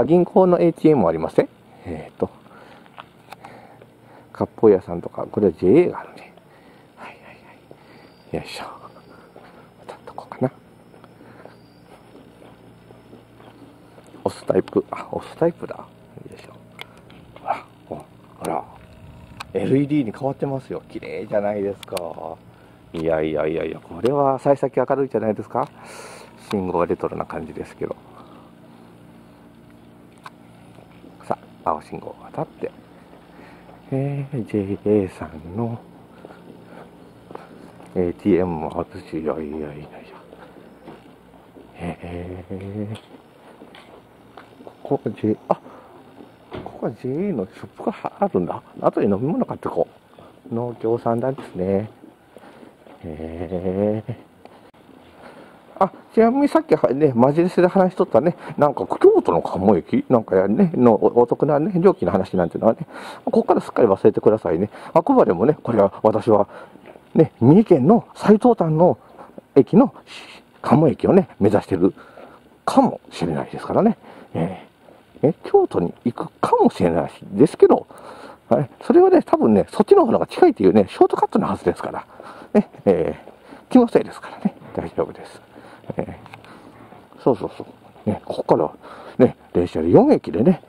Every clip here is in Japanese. あ、銀行の ATM もありますね。割烹屋さんとか、これは JA があるね。はいはいはい。よいしょ。またどこかな。押すタイプ。あ、押すタイプだ。よいしょ。あ、あら。LED に変わってますよ。綺麗じゃないですか。いやいやいやいや、これは幸先明るいじゃないですか。信号はレトロな感じですけど。さあ、青信号が渡って。JA さんの ATM もあるし、いやいやいやいや。ここ JA、あ、ここは JA のショップがあるんだ。あとで飲み物買ってこう。農協さんなんですね。あ、ちなみにさっきね、マジレスで話しとったね、なんか京都の鴨駅なんかやね、のお得なね、料金の話なんていうのはね、ここからすっかり忘れてくださいね。あくまでもね、これは私は、ね、三重県の最東端の駅の鴨駅をね、目指してるかもしれないですからね。京都に行くかもしれないですけど、それはね、多分ね、そっちの方が近いというね、ショートカットのはずですから、ね、気のせいですからね、大丈夫です。そうそうそう、ね、ここから、ね、電車で4駅でね、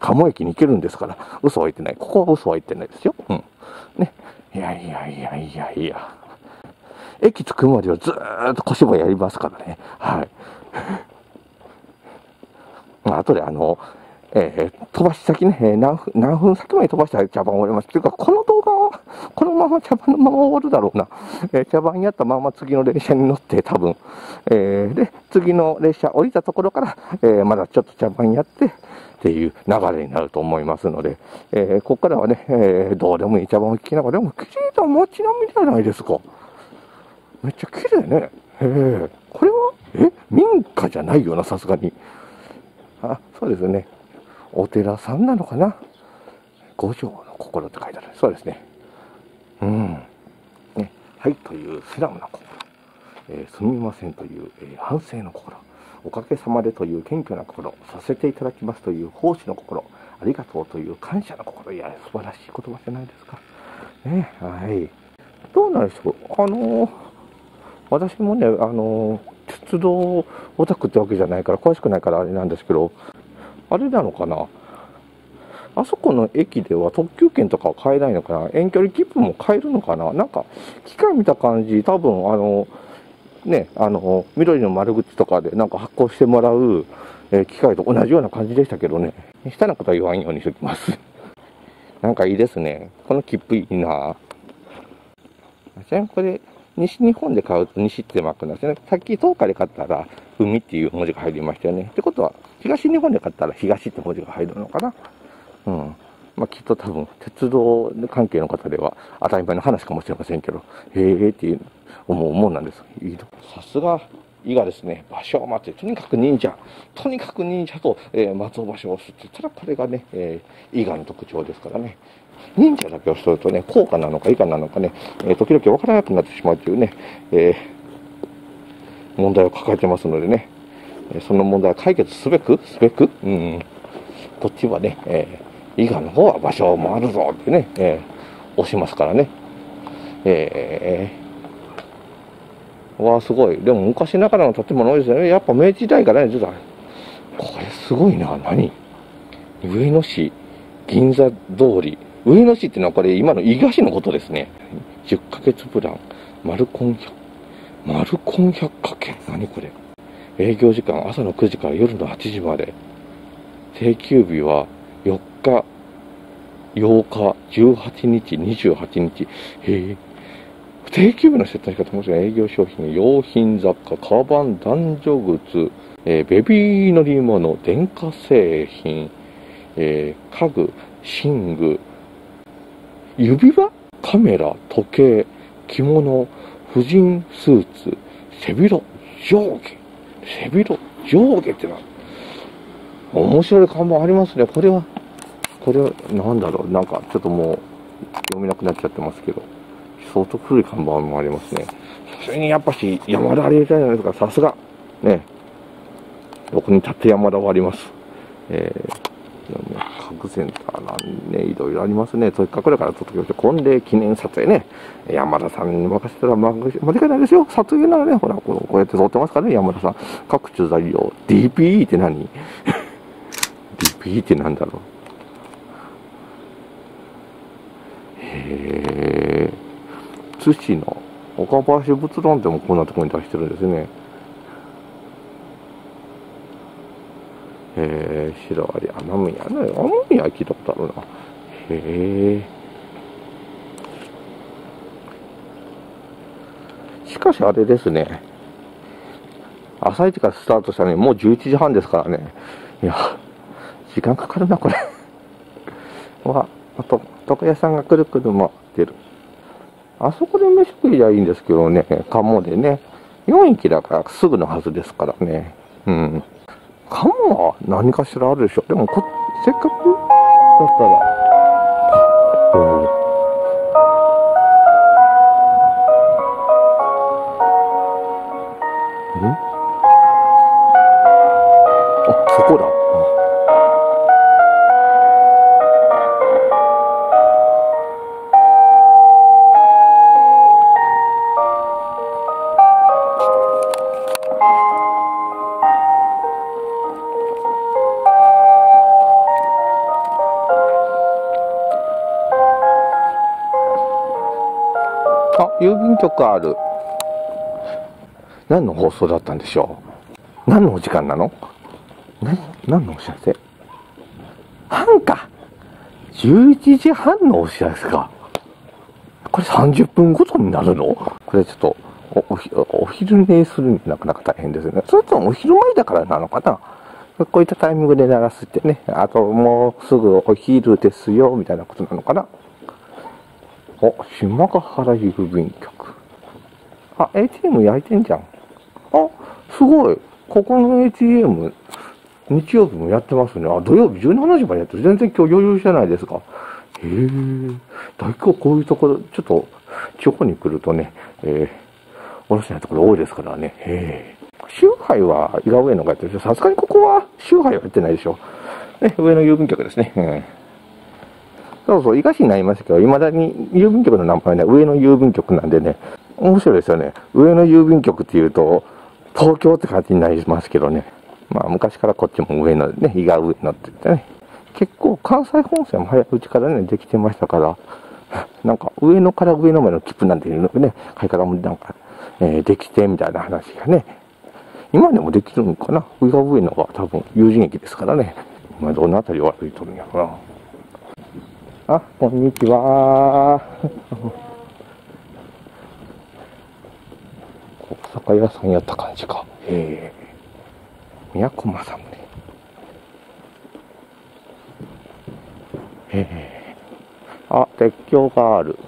鴨駅に行けるんですから、嘘は言ってない、ここは嘘は言ってないですよ、うんね、いやいやいやいやいや、駅着くまではずーっと小芝居やりますからね、はい、あとで飛ばし先ね、何分先まで飛ばしたら茶番終わります。というか、この動画は、このまま茶番のまま終わるだろうな。茶番やったまま次の列車に乗って、多分、で、次の列車降りたところから、まだちょっと茶番やって、っていう流れになると思いますので、ここからはね、どうでもいい茶番を聞きながら、でも綺麗な街並みじゃないですか。めっちゃ綺麗ね。これは、民家じゃないよな、さすがに。あ、そうですね。お寺さんなのかな、五条の心って書いてある。そうですね。うん。ね、はいというスラムの心、すみませんという、反省の心、おかげさまでという謙虚な心、させていただきますという奉仕の心、ありがとうという感謝の心、いや、素晴らしい言葉じゃないですか。ね、はい。どうなんでしょう。私もね、鉄道オタクってわけじゃないから、詳しくないからあれなんですけど、あれなのかな、あそこの駅では特急券とかは買えないのかな、遠距離切符も買えるのかな、なんか機械見た感じ、多分ね、緑の丸口とかでなんか発行してもらう機械と同じような感じでしたけどね、下のことは言わんようにしておきます。なんかいいですね、この切符いいな。ちなみにこれ、西日本で買うと西ってマークなんですよね。さっき東海で買ったら海っていう文字が入りましたよね。ってことは、東日本で買ったら東って文字が入るのかな。うん。まあきっと多分、鉄道関係の方では当たり前の話かもしれませんけど、へえっていう思うもんなんです。いいと。さすが、伊賀ですね。場所を待って、とにかく忍者。とにかく忍者と、松尾芭蕉をすって言ったら、これがね、伊賀の特徴ですからね。忍者だけをするとね、効果なのか以下なのかね、時々分からなくなってしまうというね、問題を抱えてますのでね、その問題を解決すべく、うん、こっちはね、伊賀の方は場所を回るぞってね、押しますからね。わあ、すごい。でも昔ながらの建物多いですよね。やっぱ明治時代からね、これすごいな、何上野市、銀座通り。上野市っていうのはこれ今の伊賀市のことですね。10ヶ月プラン、マルコン百貨店、何これ。営業時間朝の9時から夜の8時まで。定休日は4日、8日、18日、28日。へえ。定休日の設定しかと思うんですが、営業商品、用品雑貨、カバン、男女靴、ベビー乗り物、電化製品、家具、寝具、指輪、カメラ、時計、着物、婦人スーツ、背広上下ってな、面白い看板ありますね。これはなんだろう、なんかちょっともう読めなくなっちゃってますけど、相当古い看板もありますね。それにやっぱし山田ありえたじゃないですか。さすがね、どこに立って山田はあります。各センターなんね、いろいろありますね。せっかくだからちょっと今日婚礼記念撮影ね、山田さんに任せたら間違いないですよ。撮影ならね、ほら、こうやって撮ってますからね、山田さん。各種材料、DPE って何?DPE って何だろう。へぇ。津市の岡林仏壇でもこんなところに出してるんですね。シロアリ、雨宮聞いたことあるな。へえ。しかしあれですね、朝一からスタートしたのにもう11時半ですからね。いや、時間かかるな、これ。わ、あと、床屋さんがくるくる回ってる。あそこで飯食いりゃいいんですけどね、鴨でね。4駅だからすぐのはずですからね。うん。鴨は何かしらあるでしょ。でもせっかくだったら、うん、あ、そこだ。郵便局ある。何の放送だったんでしょう。何のお時間なの。何のお知らせ。半か。11時半のお知らせか。これ30分ごとになるの。これちょっとお昼寝するになかなか大変ですね。それともお昼前だからなのかな。こういったタイミングで鳴らすってね。あともうすぐお昼ですよみたいなことなのかな。お、島ヶ原郵便局。あ、ATM 焼いてんじゃん。あ、すごい。ここの ATM、日曜日もやってますね。あ、土曜日17時までやってる。全然今日余裕じゃないですか。へぇー。大工こういうところ、ちょっと、地方に来るとね、おろしないところ多いですからね。へぇ。集配は、伊賀上野がやってるでしょ。さすがにここは、集配はやってないでしょ。ね、上野郵便局ですね。うん。そうそう、伊賀市になりましたけど、いまだに郵便局の名前ね、上野郵便局なんでね、面白いですよね。上野郵便局っていうと、東京って感じになりますけどね。まあ、昔からこっちも上野ね、伊賀上野って言ってね。結構、関西本線も早いうちからね、できてましたから、なんか、上野から上野までの切符なんていうのね、買い方もなんか、できてみたいな話がね、今でもできるのかな。伊賀上野が多分、有人駅ですからね。今どの辺りを歩いとるんやろな。あ、こんにちは。酒屋さんやった感じか。へえ。宮古正宗。へえ。あ、鉄橋がある。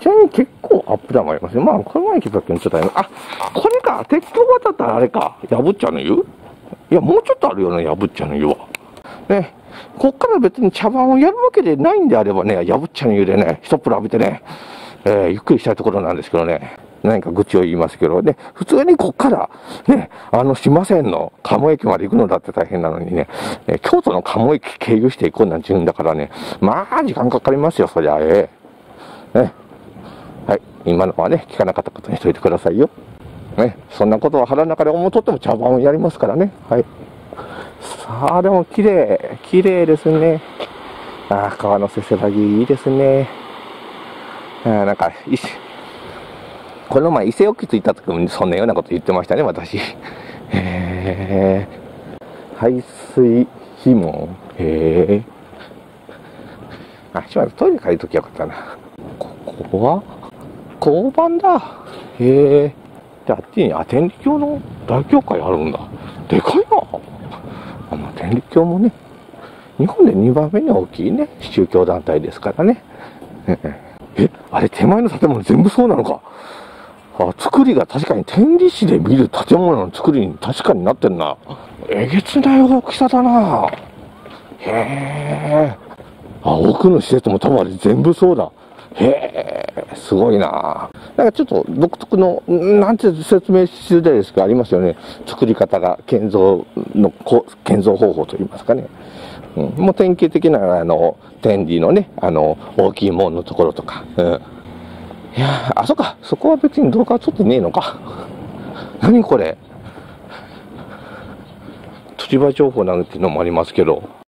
ちなみに結構アップダウンがありますね。まあ、この前来た時にちょっとあります。あ、これか。鉄橋渡ったらあれか。やぶっちゃの湯？いや、もうちょっとあるよね、やぶっちゃの湯は。ね。こっから別に茶番をやるわけでないんであればね、やぶっちゃの湯でね、一っ風呂浴びてね、ゆっくりしたいところなんですけどね、何か愚痴を言いますけどね、普通にこっから、ね、島線の鴨駅まで行くのだって大変なのにね、京都の鴨駅経由していこうなんて言うんだからね、まあ、時間かかりますよ、そりゃ、ね。はい、今のはね、聞かなかったことにしといてくださいよ。ね、そんなことは腹の中で思うとっても茶番をやりますからね、はい。さあ、でも綺麗ですね。ああ、川のせせらぎいいですね。ああ、なんか、この前伊勢沖着いた時もそんなようなこと言ってましたね、私。へぇー。排水ひも。へぇー。あ、しまった。トイレ借りときゃよかったな。ここは交番だ。へぇー。で、あっちに、あ、天理教の大教会あるんだ。でかいな。天理教もね、日本で2番目に大きいね、宗教団体ですからね。え、あれ手前の建物全部そうなのか。あ、作りが確かに天理市で見る建物の作りに確かになってるな。えげつない大きさだな。へえ。あ、奥の施設も多分あれ全部そうだ。へえ、すごいな。なんかちょっと独特の、なんて説明するですか、ありますよね。作り方が、建造方法といいますかね。うん、もう典型的な、天理のね、大きい門のところとか。うん、いや、あ、そっか、そこは別に動画は撮ってねえのか。何これ。釣り場情報なんていうのもありますけど。